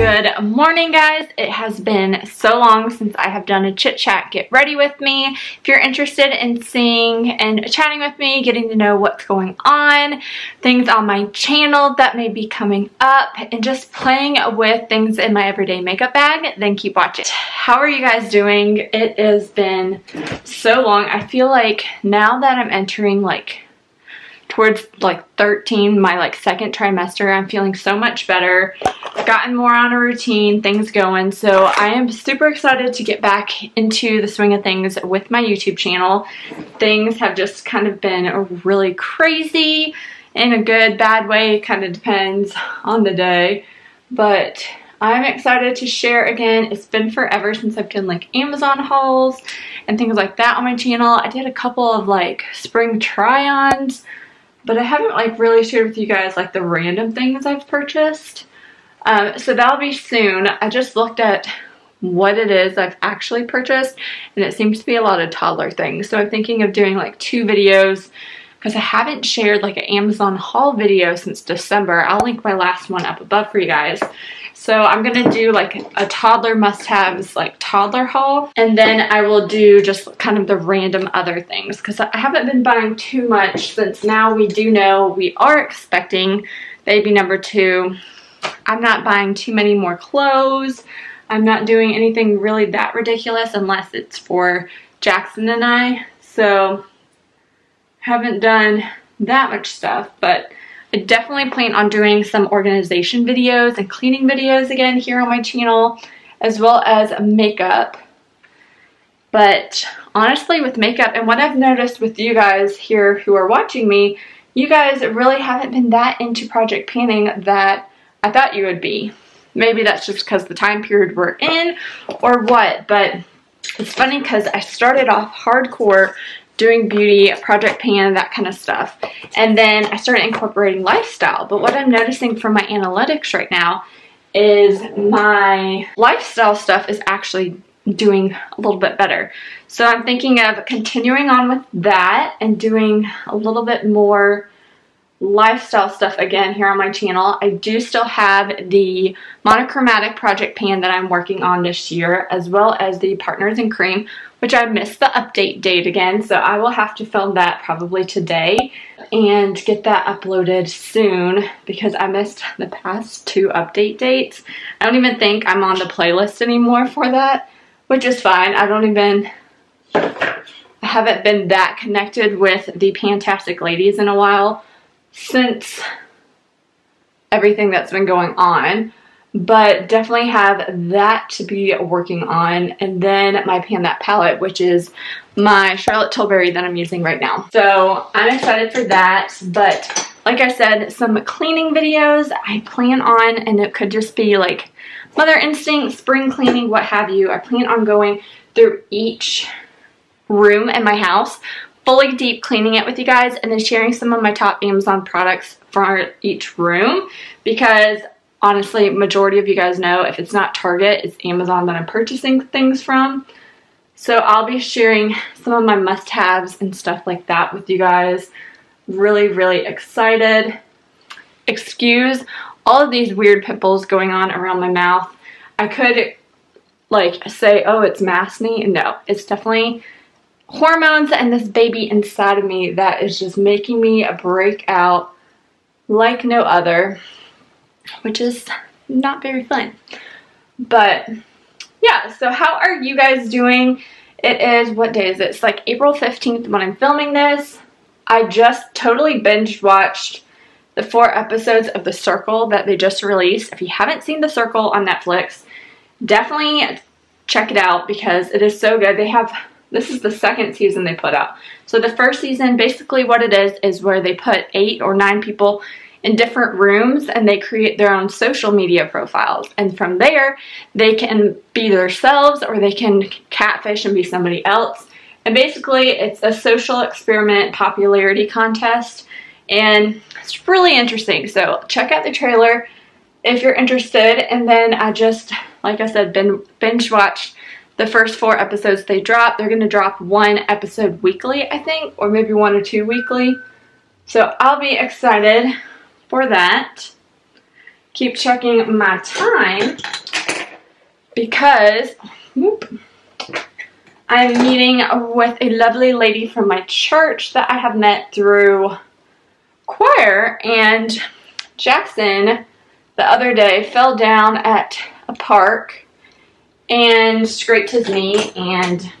Good morning, guys. It has been so long since I have done a chit chat get ready with me. If you're interested in seeing and chatting with me, getting to know what's going on, things on my channel that may be coming up, and just playing with things in my everyday makeup bag, then keep watching. How are you guys doing? It has been so long. I feel like now that I'm entering like towards like 13, my like second trimester, I'm feeling so much better. I've gotten more on a routine, things going. So I am super excited to get back into the swing of things with my YouTube channel. Things have just kind of been really crazy in a good, bad way. It kind of depends on the day, but I'm excited to share again. It's been forever since I've done like Amazon hauls and things like that on my channel. I did a couple of like spring try-ons, but I haven't like really shared with you guys like the random things I've purchased. So that'll be soon. I just looked at what it is I've actually purchased, and it seems to be a lot of toddler things. So I'm thinking of doing like 2 videos because I haven't shared like an Amazon haul video since December. I'll link my last one up above for you guys. So I'm going to do like a toddler must-haves, like toddler haul, and then I will do just kind of the random other things because I haven't been buying too much since now we do know we are expecting baby number 2. I'm not buying too many more clothes. I'm not doing anything really that ridiculous unless it's for Jackson and I. So haven't done that much stuff, but I definitely plan on doing some organization videos and cleaning videos again here on my channel, as well as makeup. But honestly, with makeup and what I've noticed with you guys here who are watching me, you guys really haven't been that into project panning that I thought you would be. Maybe that's just because the time period we're in or what, but it's funny because I started off hardcore doing beauty, project pan, that kind of stuff. And then I started incorporating lifestyle. But what I'm noticing from my analytics right now is my lifestyle stuff is actually doing a little bit better. So I'm thinking of continuing on with that and doing a little bit more lifestyle stuff again here on my channel. I do still have the monochromatic project pan that I'm working on this year, as well as the Partners in Cream, which I missed the update date again, so I will have to film that probably today and get that uploaded soon because I missed the past 2 update dates. I don't even think I'm on the playlist anymore for that, which is fine. I haven't been that connected with the Fantastic Ladies in a while since everything that's been going on. But definitely have that to be working on, and then my Pan That palette, which is my Charlotte Tilbury that I'm using right now. So I'm excited for that, but like I said, some cleaning videos I plan on, and it could just be like Mother Instinct, spring cleaning, what have you. I plan on going through each room in my house, fully deep cleaning it with you guys, and then sharing some of my top Amazon products for each room because honestly, majority of you guys know if it's not Target, it's Amazon that I'm purchasing things from. So I'll be sharing some of my must-haves and stuff like that with you guys. Really, really excited. Excuse all of these weird pimples going on around my mouth. I could like say, oh, it's maskne. No, it's definitely hormones and this baby inside of me that is just making me break out like no other, which is not very fun. But yeah, so how are you guys doing? It is, what day is it? It's like April 15th when I'm filming this. I just totally binge watched the 4 episodes of The Circle that they just released. If you haven't seen The Circle on Netflix, definitely check it out because it is so good. They have, this is the 2nd season they put out. So the 1st season, basically what it is where they put 8 or 9 people in different rooms and they create their own social media profiles, and from there they can be themselves or they can catfish and be somebody else, and basically it's a social experiment popularity contest, and it's really interesting. So check out the trailer if you're interested. And then I just, like I said, binge watched the first 4 episodes they dropped. They're going to drop 1 episode weekly, I think, or maybe 1 or 2 weekly, so I'll be excited for that. keep checking my time because I'm meeting with a lovely lady from my church that I have met through choir, and Jackson the other day fell down at a park and scraped his knee, and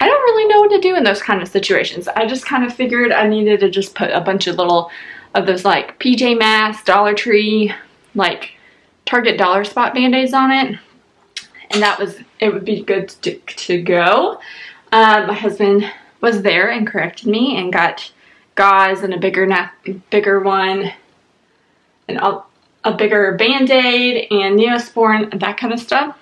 I don't really know what to do in those kind of situations. I just kind of figured I needed to just put a bunch of little of those like PJ Masks, Dollar Tree, like Target dollar spot band-aids on it, and that was, it would be good to go. My husband was there and corrected me and got gauze and a bigger one and a bigger band-aid and Neosporin and that kind of stuff.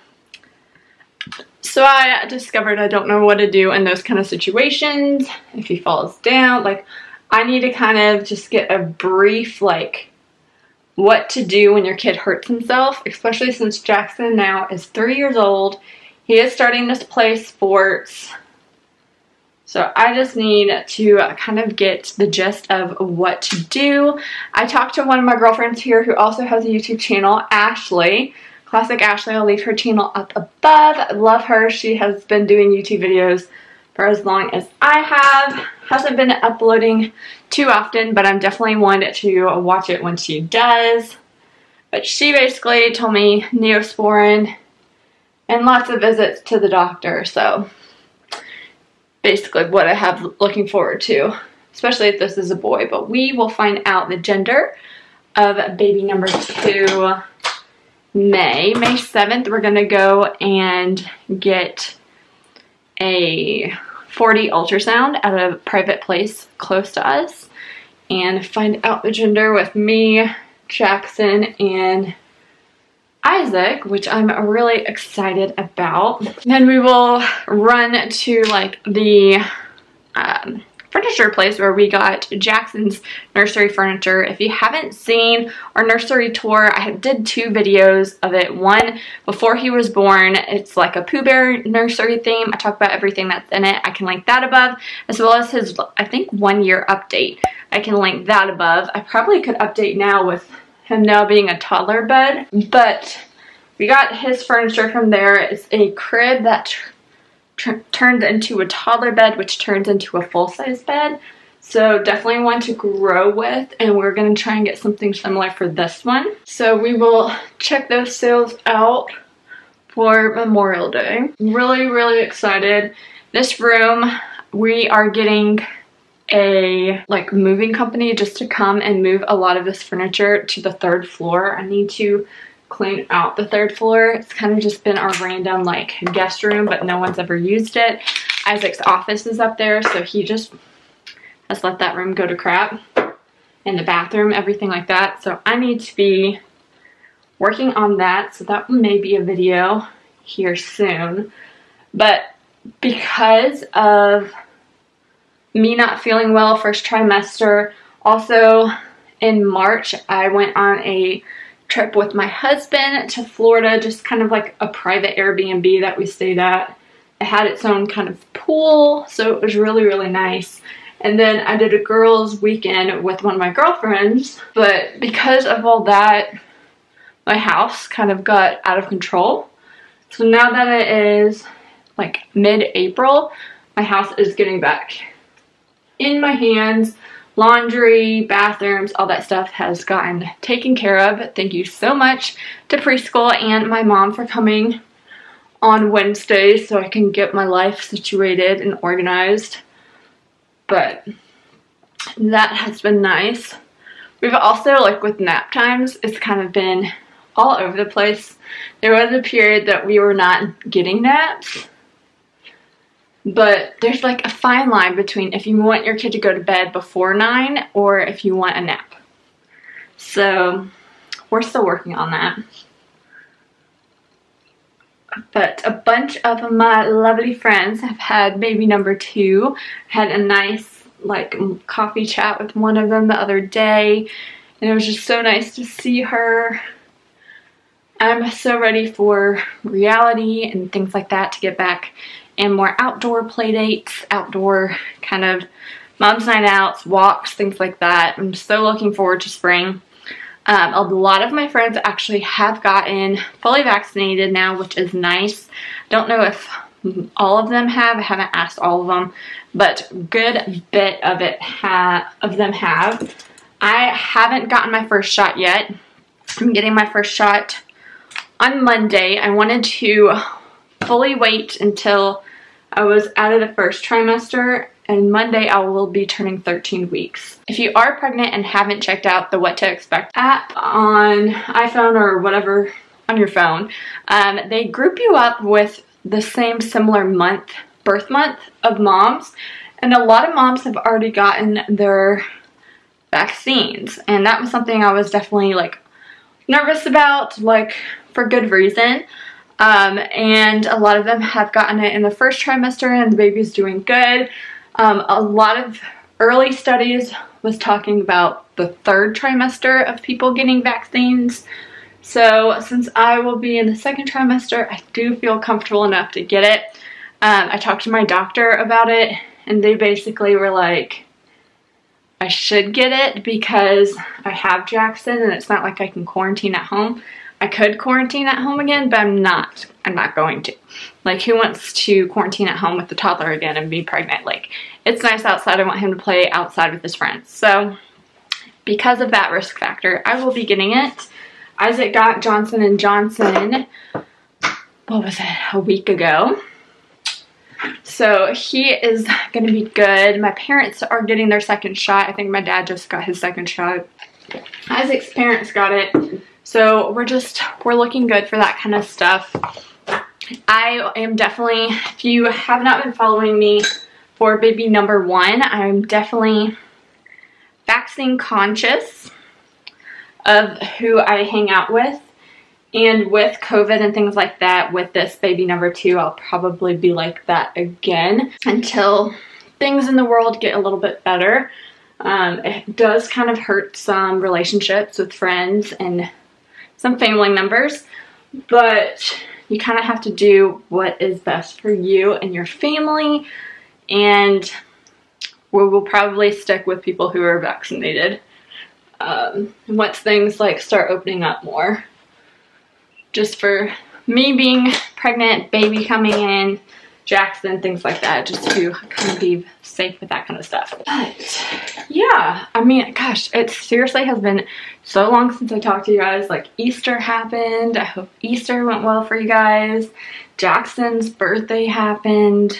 So I discovered I don't know what to do in those kind of situations. If he falls down, like I need to kind of just get a brief like what to do when your kid hurts himself, especially since Jackson now is 3 years old. He is starting to play sports. So I just need to kind of get the gist of what to do. I talked to one of my girlfriends here who also has a YouTube channel, Ashley. Classic Ashley, I'll leave her channel up above. I love her. She has been doing YouTube videos for as long as I have. Hasn't been uploading too often, but I'm definitely one to watch it when she does. But she basically told me Neosporin and lots of visits to the doctor. So basically what I have looking forward to, especially if this is a boy. But we will find out the gender of baby number 2. May 7th, we're going to go and get a 4D ultrasound at a private place close to us and find out the gender with me, Jackson, and Isaac, which I'm really excited about. Then we will run to like the furniture place where we got Jackson's nursery furniture. If you haven't seen our nursery tour, I did 2 videos of it. One before he was born, it's like a Pooh Bear nursery theme. I talk about everything that's in it. I can link that above, as well as his, I think, 1-year update. I can link that above. I probably could update now with him now being a toddler bed, but we got his furniture from there. It's a crib that turns into a toddler bed, which turns into a full-size bed. So definitely one to grow with, and we're going to try and get something similar for this one. So we will check those sales out for Memorial Day. Really, really excited. This room, we are getting a like moving company just to come and move a lot of this furniture to the 3rd floor. I need to clean out the 3rd floor. It's kind of just been our random like guest room, but no one's ever used it. Isaac's office is up there, so he just has let that room go to crap, and the bathroom, everything like that. So I need to be working on that, so that may be a video here soon. But because of me not feeling well first trimester, also in March I went on a trip with my husband to Florida, just kind of like a private Airbnb that we stayed at. It had its own kind of pool, so it was really, really nice. And then I did a girls' weekend with one of my girlfriends, but because of all that, my house kind of got out of control. So now that it is like mid-April, my house is getting back in my hands. Laundry, bathrooms, all that stuff has gotten taken care of. Thank you so much to preschool and my mom for coming on Wednesday so I can get my life situated and organized. But that has been nice. We've also, like with nap times, it's kind of been all over the place. There was a period that we were not getting naps. But there's like a fine line between if you want your kid to go to bed before 9 or if you want a nap. So we're still working on that. But a bunch of my lovely friends have had baby number 2. Had a nice like coffee chat with one of them the other day, and it was just so nice to see her. I'm so ready for reality and things like that to get back, and more outdoor play dates, outdoor kind of mom's night outs, walks, things like that. I'm so looking forward to spring. A lot of my friends actually have gotten fully vaccinated now, which is nice. Don't know if all of them have. I haven't asked all of them, but good bit of it of them have. I haven't gotten my first shot yet. I'm getting my first shot on Monday. I wanted to fully wait until I was out of the first trimester, and Monday I will be turning 13 weeks. If you are pregnant and haven't checked out the What to Expect app on iPhone or whatever on your phone, they group you up with the same similar month, birth month of moms, and a lot of moms have already gotten their vaccines, and that was something I was definitely like nervous about, like for good reason. And a lot of them have gotten it in the first trimester and the baby's doing good. A lot of early studies was talking about the third trimester of people getting vaccines. So since I will be in the second trimester, I do feel comfortable enough to get it. I talked to my doctor about it, and they basically were like, I should get it because I have Jackson and it's not like I can quarantine at home. I could quarantine at home again, but I'm not going to. Like, who wants to quarantine at home with the toddler again and be pregnant? Like, it's nice outside. I want him to play outside with his friends. So because of that risk factor, I will be getting it. Isaac got Johnson & Johnson, what was it, a week ago. So he is going to be good. My parents are getting their second shot. I think my dad just got his second shot. Isaac's parents got it. So we're looking good for that kind of stuff. I am definitely, if you have not been following me for baby number one, I'm definitely vaccine conscious of who I hang out with. And with COVID and things like that, with this baby number two, I'll probably be like that again until things in the world get a little bit better. It does kind of hurt some relationships with friends and some family members, but you kind of have to do what is best for you and your family, and we will probably stick with people who are vaccinated once things like start opening up more. Just for me being pregnant, baby coming in, Jackson, things like that, just to kind of be safe with that kind of stuff. But yeah, I mean, gosh, it seriously has been so long since I talked to you guys. Like, Easter happened. I hope Easter went well for you guys. Jackson's birthday happened.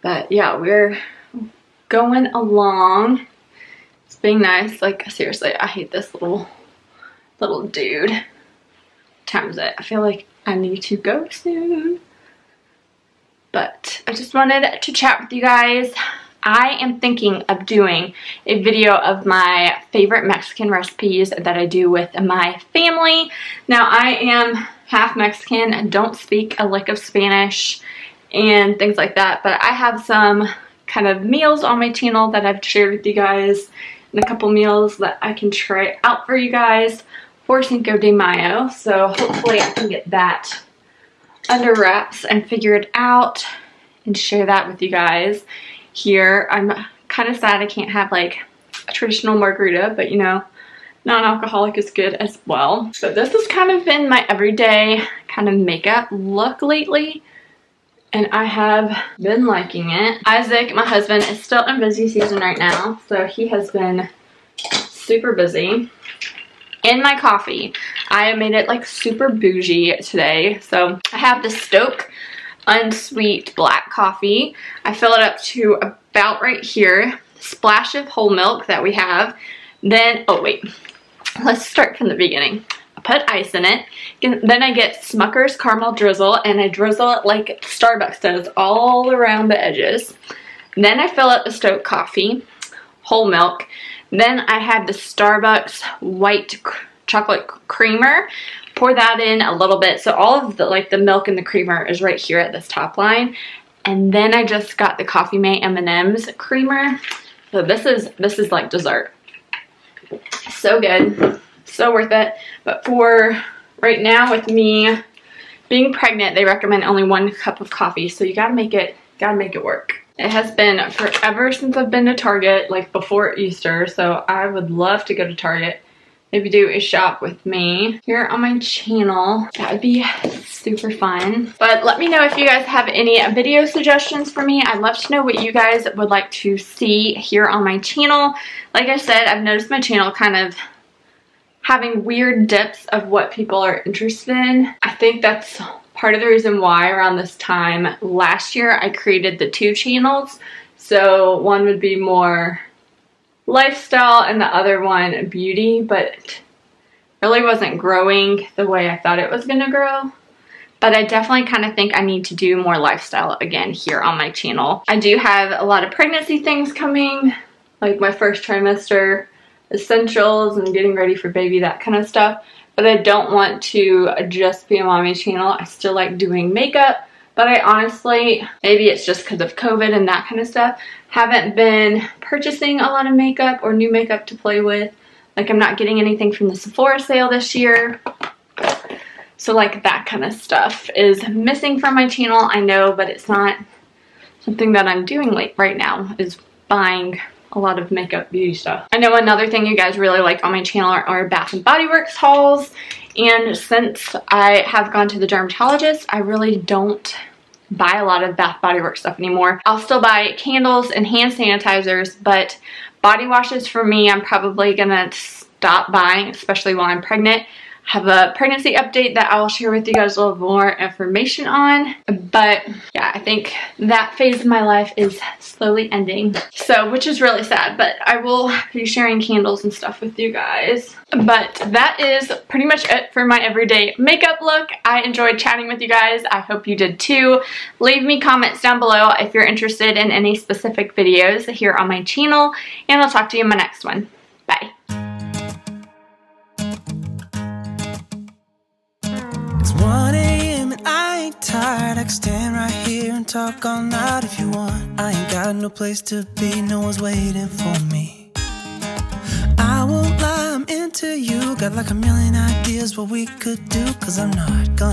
But yeah, we're going along. It's being nice. Like, seriously, I hate this little dude. Time is it? I feel like I need to go soon. But I just wanted to chat with you guys. I am thinking of doing a video of my favorite Mexican recipes that I do with my family. Now, I am half Mexican and don't speak a lick of Spanish and things like that, but I have some kind of meals on my channel that I've shared with you guys, and a couple meals that I can try out for you guys for Cinco de Mayo, so hopefully I can get that under wraps and figure it out and share that with you guys here. I'm kind of sad I can't have like a traditional margarita, but you know, non-alcoholic is good as well. So this has kind of been my everyday kind of makeup look lately, and I have been liking it. Isaac, my husband, is still in busy season right now, so he has been super busy. In my coffee, I made it like super bougie today. So I have the Stoke unsweet black coffee. I fill it up to about right here. Splash of whole milk that we have. Then, oh wait, let's start from the beginning. I put ice in it. Then I get Smucker's caramel drizzle, and I drizzle it like Starbucks does all around the edges. Then I fill up the Stoke coffee, whole milk. Then I have the Starbucks white chocolate creamer. Pour that in a little bit. So all of the, like, the milk and the creamer is right here at this top line. And then I just got the Coffee Mate M&M's creamer. So this is like dessert. So good. So worth it. But for right now with me being pregnant, they recommend only 1 cup of coffee. So you gotta make it work. It has been forever since I've been to Target, like before Easter, so I would love to go to Target if you do, is shop with me here on my channel. That would be super fun. But let me know if you guys have any video suggestions for me. I'd love to know what you guys would like to see here on my channel. Like I said, I've noticed my channel kind of having weird dips of what people are interested in. I think that's part of the reason why around this time last year I created the two channels. So one would be more lifestyle and the other one beauty, but it really wasn't growing the way I thought it was gonna grow. But I definitely kind of think I need to do more lifestyle again here on my channel. I do have a lot of pregnancy things coming, like my first trimester essentials and getting ready for baby, that kind of stuff. But I don't want to just be a mommy channel. I still like doing makeup, but I honestly, maybe it's just because of COVID and that kind of stuff, haven't been purchasing a lot of makeup or new makeup to play with. Like, I'm not getting anything from the Sephora sale this year. So like that kind of stuff is missing from my channel, I know, but it's not something that I'm doing right now, is buying a lot of makeup, beauty stuff. I know another thing you guys really like on my channel are Bath and Body Works hauls. And since I have gone to the dermatologist, I really don't buy a lot of Bath and Body Works stuff anymore. I'll still buy candles and hand sanitizers, but body washes for me, I'm probably gonna stop buying, especially while I'm pregnant. Have a pregnancy update that I will share with you guys a little more information on. But yeah, I think that phase of my life is slowly ending, so, which is really sad, but I will be sharing candles and stuff with you guys. But that is pretty much it for my everyday makeup look. I enjoyed chatting with you guys. I hope you did too. Leave me comments down below if you're interested in any specific videos here on my channel, and I'll talk to you in my next one. Bye. I can stand right here and talk all night if you want. I ain't got no place to be, no one's waiting for me. I won't lie, I'm into you. Got like a million ideas what we could do, 'cause I'm not gonna